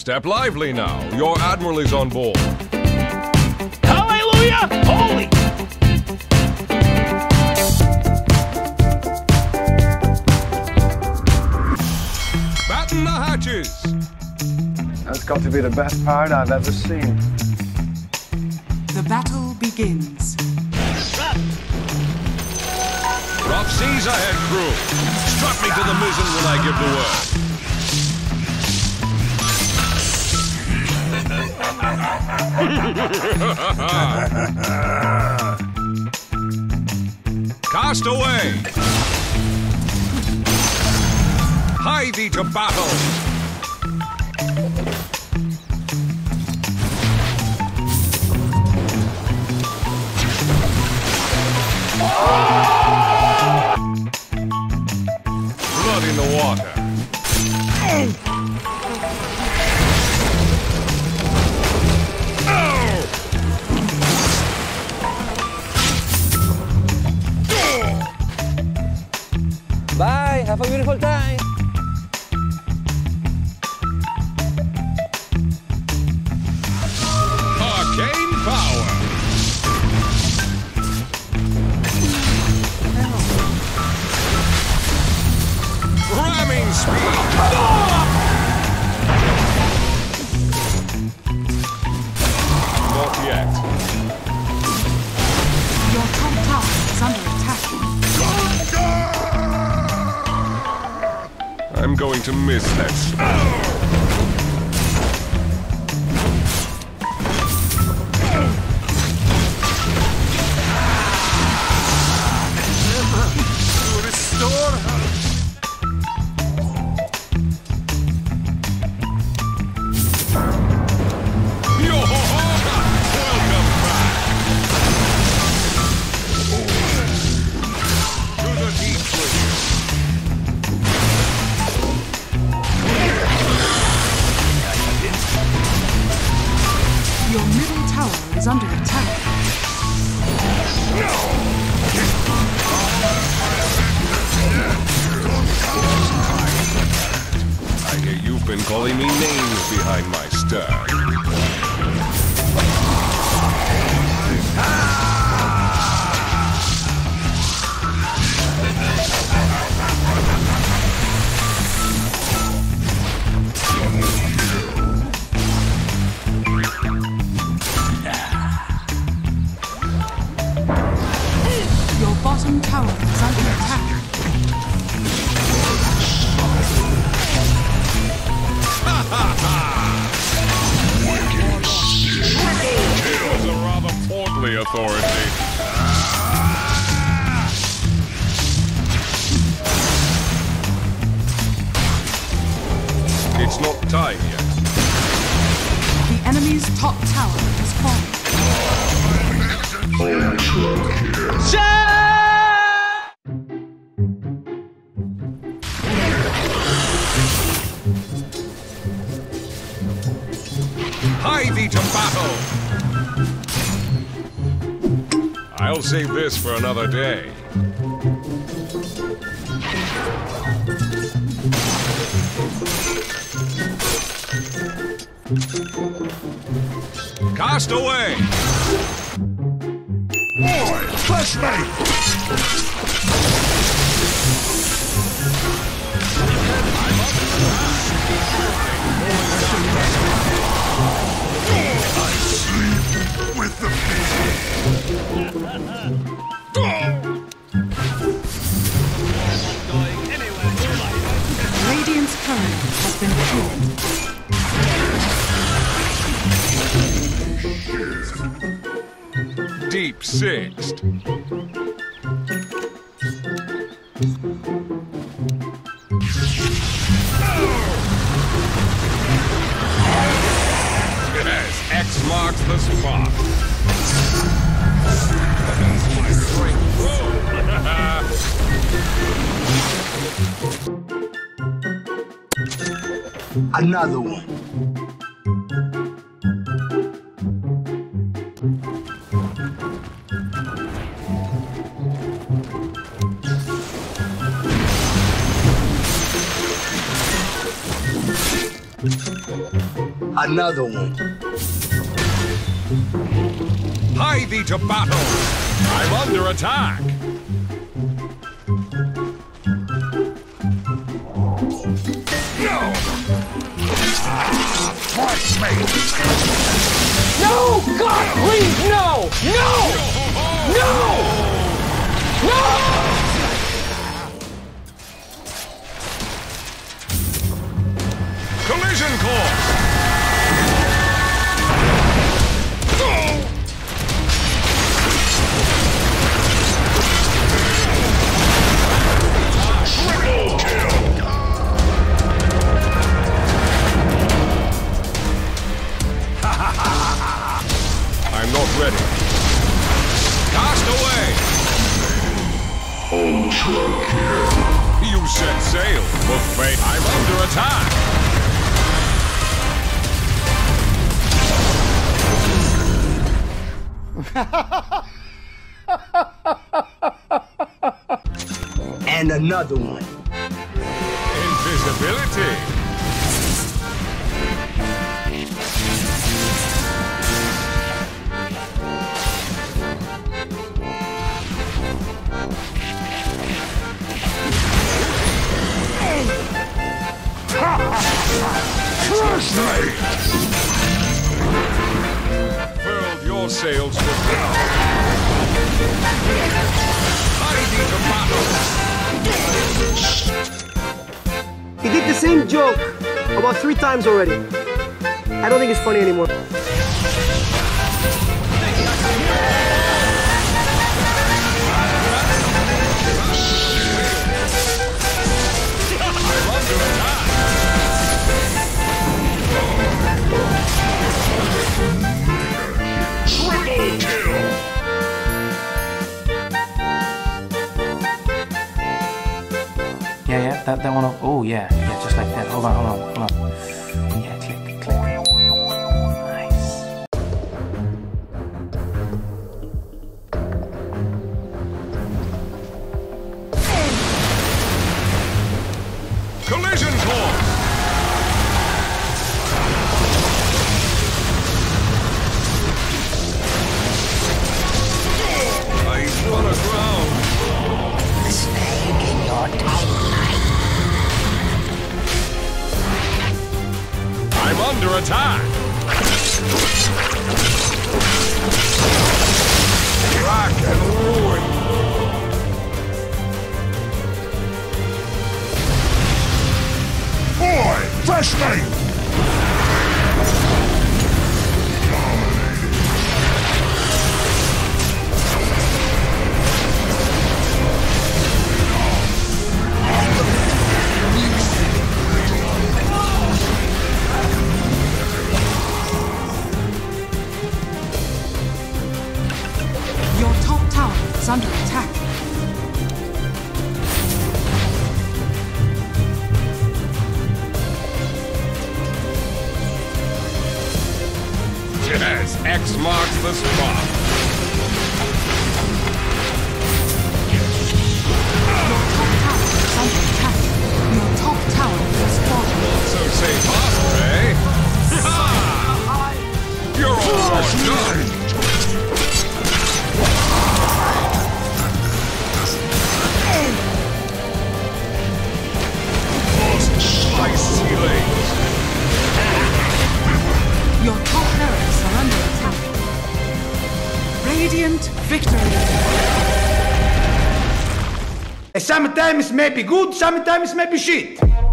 Step lively now. Your admiral is on board. Hallelujah! Holy! Batten the hatches! That's got to be the best part I've ever seen. The battle begins. Rough seas ahead, crew. Strap me to the mizzen when I give the word. Cast away. Hie thee to battle. Oh! Blood in the water. Bye, have a beautiful time. Arcane power. Ramming speed! Not yet. Your top tower is under attack. I'm going to miss that spell. I'll save this for another day. Cast away! Boy, flash me! I sleep with the Radiant's current has been killed. Deep sixth. X marks the spot. That's my strength. Another one. Another one. Hie thee to battle! I'm under attack! No! Force me! No! God, please, no! No! No! No! No! Collision course! Triple kill! I'm not ready. Cast away! Ultra kill! You set sail for fate. I'm under attack! And another one. Invisibility. Curse me! Sails for now. He did the same joke about 3 times already. I don't think it's funny anymore. That one, oh yeah, just like that. Hold on. Yeah, click. Nice. Collision course. Ice water ground. The snake in your timeline. I'm under attack! Crack and ruin! Boy! Fresh meat! Under attack. Yes, X marks the spot. Your top tower is under attack. So say possible, eh? Ha! You're all done. Your top barracks are under attack. Radiant victory. Sometimes it may be good, sometimes it may be shit.